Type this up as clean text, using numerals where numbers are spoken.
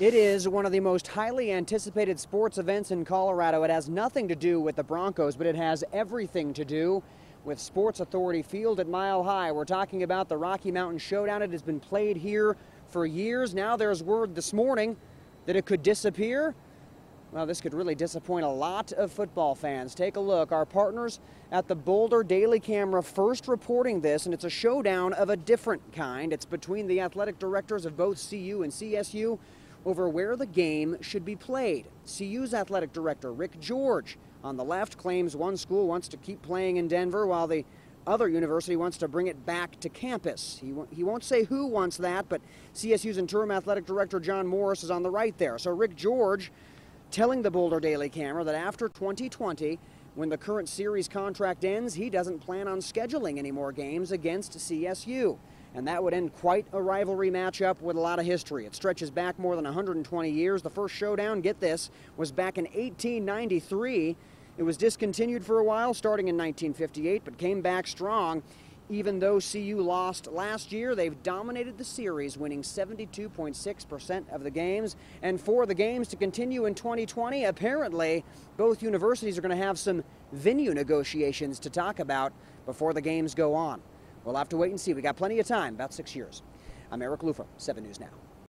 It is one of the most highly anticipated sports events in Colorado. It has nothing to do with the Broncos, but it has everything to do with Sports Authority Field at Mile High. We're talking about the Rocky Mountain Showdown. It has been played here for years. Now there's word this morning that it could disappear. Well, this could really disappoint a lot of football fans. Take a look. Our partners at the Boulder Daily Camera first reporting this, and it's a showdown of a different kind. It's between the athletic directors of both CU and CSU over where the game should be played. CU's athletic director, Rick George, on the left, claims one school wants to keep playing in Denver while the other university wants to bring it back to campus. He won't say who wants that, but CSU's interim athletic director, John Morris, is on the right there. So Rick George telling the Boulder Daily Camera that after 2020, when the current series contract ends, he doesn't plan on scheduling any more games against CSU. And that would end quite a rivalry matchup with a lot of history. It stretches back more than 120 years. The first showdown, get this, was back in 1893. It was discontinued for a while, starting in 1958, but came back strong. Even though CU lost last year, they've dominated the series, winning 72.6% of the games. And for the games to continue in 2020, apparently both universities are going to have some venue negotiations to talk about before the games go on. We'll have to wait and see. We got plenty of time, about 6 years. I'm Eric Loufer, 7 News Now.